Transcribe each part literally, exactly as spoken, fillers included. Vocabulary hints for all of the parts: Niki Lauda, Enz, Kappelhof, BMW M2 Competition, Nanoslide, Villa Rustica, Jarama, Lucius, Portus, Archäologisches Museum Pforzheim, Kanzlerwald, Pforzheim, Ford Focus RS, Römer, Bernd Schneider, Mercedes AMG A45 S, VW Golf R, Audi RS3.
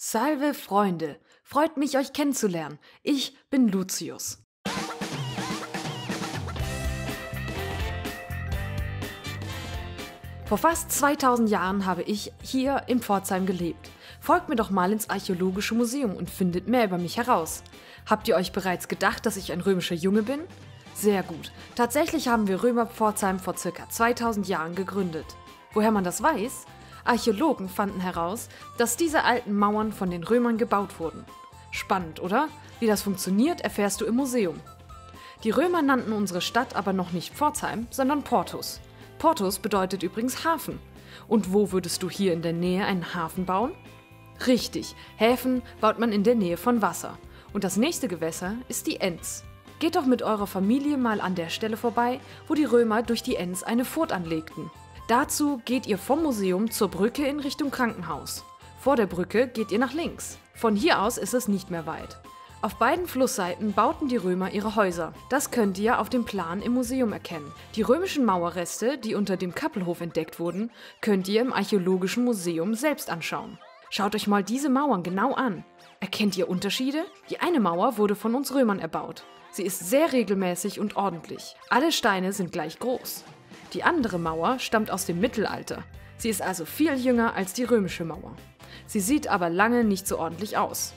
Salve Freunde, freut mich euch kennenzulernen. Ich bin Lucius. Vor fast zweitausend Jahren habe ich hier in Pforzheim gelebt. Folgt mir doch mal ins Archäologische Museum und findet mehr über mich heraus. Habt ihr euch bereits gedacht, dass ich ein römischer Junge bin? Sehr gut. Tatsächlich haben wir Römer Pforzheim vor ca. zweitausend Jahren gegründet. Woher man das weiß? Archäologen fanden heraus, dass diese alten Mauern von den Römern gebaut wurden. Spannend, oder? Wie das funktioniert, erfährst du im Museum. Die Römer nannten unsere Stadt aber noch nicht Pforzheim, sondern Portus. Portus bedeutet übrigens Hafen. Und wo würdest du hier in der Nähe einen Hafen bauen? Richtig, Häfen baut man in der Nähe von Wasser. Und das nächste Gewässer ist die Enz. Geht doch mit eurer Familie mal an der Stelle vorbei, wo die Römer durch die Enz eine Furt anlegten. Dazu geht ihr vom Museum zur Brücke in Richtung Krankenhaus. Vor der Brücke geht ihr nach links. Von hier aus ist es nicht mehr weit. Auf beiden Flussseiten bauten die Römer ihre Häuser. Das könnt ihr auf dem Plan im Museum erkennen. Die römischen Mauerreste, die unter dem Kappelhof entdeckt wurden, könnt ihr im Archäologischen Museum selbst anschauen. Schaut euch mal diese Mauern genau an. Erkennt ihr Unterschiede? Die eine Mauer wurde von uns Römern erbaut. Sie ist sehr regelmäßig und ordentlich. Alle Steine sind gleich groß. Die andere Mauer stammt aus dem Mittelalter. Sie ist also viel jünger als die römische Mauer. Sie sieht aber lange nicht so ordentlich aus.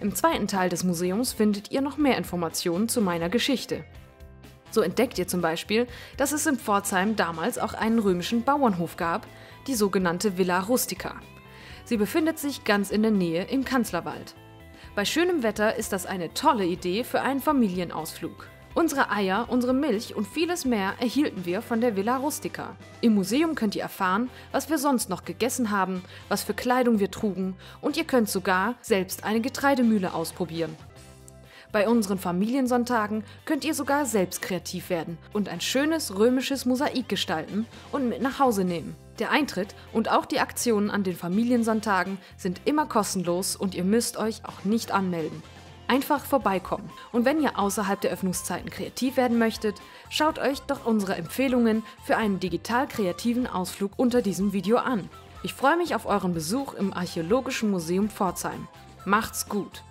Im zweiten Teil des Museums findet ihr noch mehr Informationen zu meiner Geschichte. So entdeckt ihr zum Beispiel, dass es in Pforzheim damals auch einen römischen Bauernhof gab, die sogenannte Villa Rustica. Sie befindet sich ganz in der Nähe im Kanzlerwald. Bei schönem Wetter ist das eine tolle Idee für einen Familienausflug. Unsere Eier, unsere Milch und vieles mehr erhielten wir von der Villa Rustica. Im Museum könnt ihr erfahren, was wir sonst noch gegessen haben, was für Kleidung wir trugen und ihr könnt sogar selbst eine Getreidemühle ausprobieren. Bei unseren Familiensonntagen könnt ihr sogar selbst kreativ werden und ein schönes römisches Mosaik gestalten und mit nach Hause nehmen. Der Eintritt und auch die Aktionen an den Familiensonntagen sind immer kostenlos und ihr müsst euch auch nicht anmelden. Einfach vorbeikommen. Und wenn ihr außerhalb der Öffnungszeiten kreativ werden möchtet, schaut euch doch unsere Empfehlungen für einen digital kreativen Ausflug unter diesem Video an. Ich freue mich auf euren Besuch im Archäologischen Museum Pforzheim. Macht's gut!